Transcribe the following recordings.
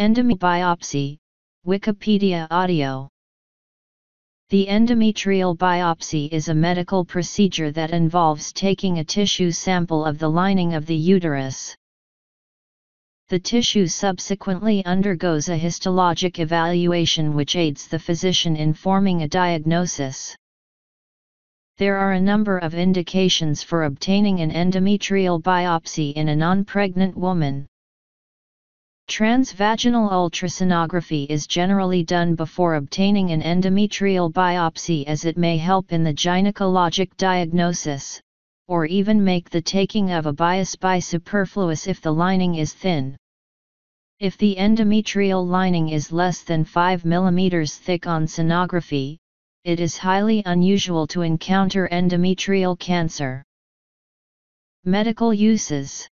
Endometrial biopsy, Wikipedia audio. The endometrial biopsy is a medical procedure that involves taking a tissue sample of the lining of the uterus. The tissue subsequently undergoes a histologic evaluation which aids the physician in forming a diagnosis. There are a number of indications for obtaining an endometrial biopsy in a non-pregnant woman. Transvaginal ultrasonography is generally done before obtaining an endometrial biopsy, as it may help in the gynecologic diagnosis, or even make the taking of a biopsy superfluous if the lining is thin. If the endometrial lining is less than 5 mm thick on sonography, it is highly unusual to encounter endometrial cancer. Medical uses.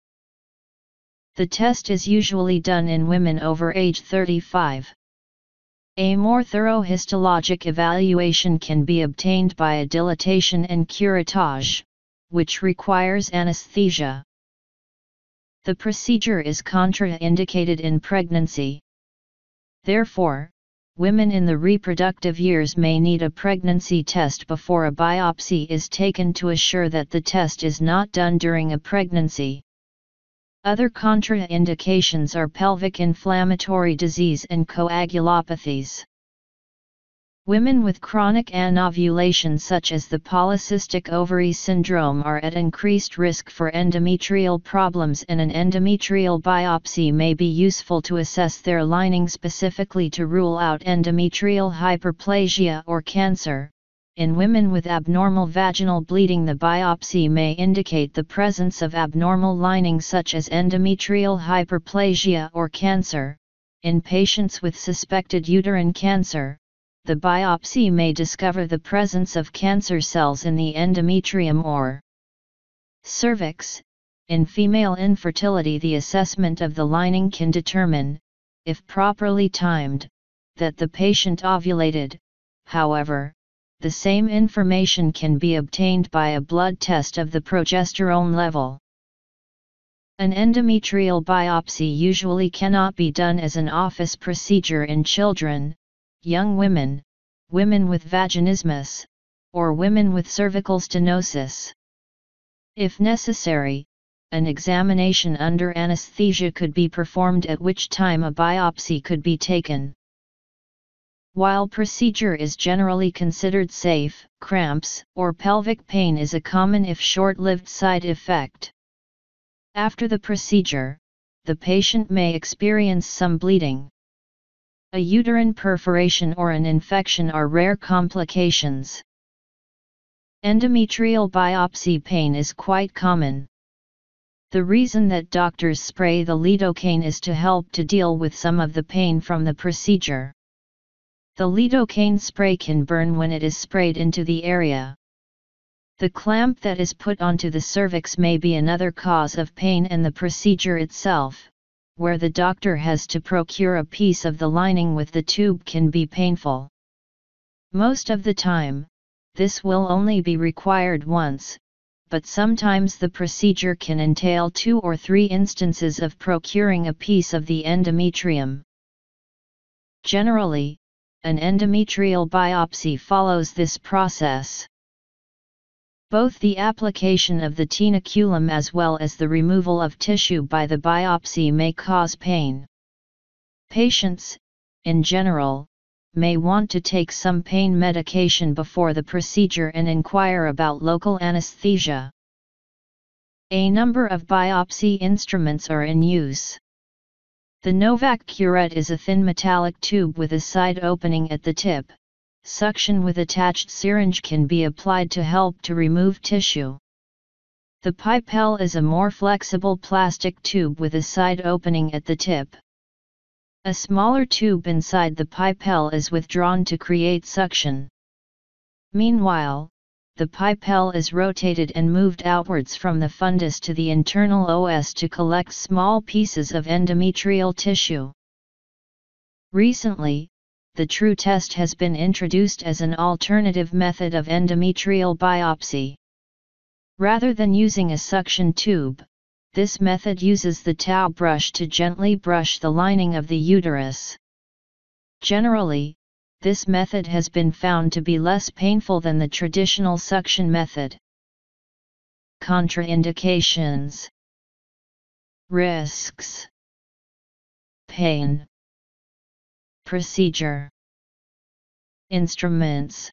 The test is usually done in women over age 35. A more thorough histologic evaluation can be obtained by a dilatation and curettage, which requires anesthesia. The procedure is contraindicated in pregnancy. Therefore, women in the reproductive years may need a pregnancy test before a biopsy is taken to assure that the test is not done during a pregnancy. Other contraindications are pelvic inflammatory disease and coagulopathies. Women with chronic anovulation, such as the polycystic ovary syndrome, are at increased risk for endometrial problems, and an endometrial biopsy may be useful to assess their lining specifically to rule out endometrial hyperplasia or cancer. In women with abnormal vaginal bleeding, the biopsy may indicate the presence of abnormal lining such as endometrial hyperplasia or cancer. In patients with suspected uterine cancer, the biopsy may discover the presence of cancer cells in the endometrium or cervix. In female infertility, the assessment of the lining can determine, if properly timed, that the patient ovulated. However, the same information can be obtained by a blood test of the progesterone level. An endometrial biopsy usually cannot be done as an office procedure in children, young women, women with vaginismus, or women with cervical stenosis. If necessary, an examination under anesthesia could be performed, at which time a biopsy could be taken. While procedure is generally considered safe, cramps or pelvic pain is a common if short-lived side effect. After the procedure, the patient may experience some bleeding. A uterine perforation or an infection are rare complications. Endometrial biopsy pain is quite common. The reason that doctors spray the lidocaine is to help to deal with some of the pain from the procedure. The lidocaine spray can burn when it is sprayed into the area. The clamp that is put onto the cervix may be another cause of pain, and the procedure itself, where the doctor has to procure a piece of the lining with the tube, can be painful. Most of the time, this will only be required once, but sometimes the procedure can entail 2 or 3 instances of procuring a piece of the endometrium. Generally, an endometrial biopsy follows this process. Both the application of the teniculum as well as the removal of tissue by the biopsy may cause pain. Patients, in general, may want to take some pain medication before the procedure and inquire about local anesthesia. A number of biopsy instruments are in use. The Novak curette is a thin metallic tube with a side opening at the tip. Suction with attached syringe can be applied to help to remove tissue. The pipelle is a more flexible plastic tube with a side opening at the tip. A smaller tube inside the pipelle is withdrawn to create suction. Meanwhile, the pipelle is rotated and moved outwards from the fundus to the internal os to collect small pieces of endometrial tissue. Recently, the true test has been introduced as an alternative method of endometrial biopsy. Rather than using a suction tube, This method uses the towel brush to gently brush the lining of the uterus. Generally, this method has been found to be less painful than the traditional suction method. Contraindications, risks, pain, procedure, instruments,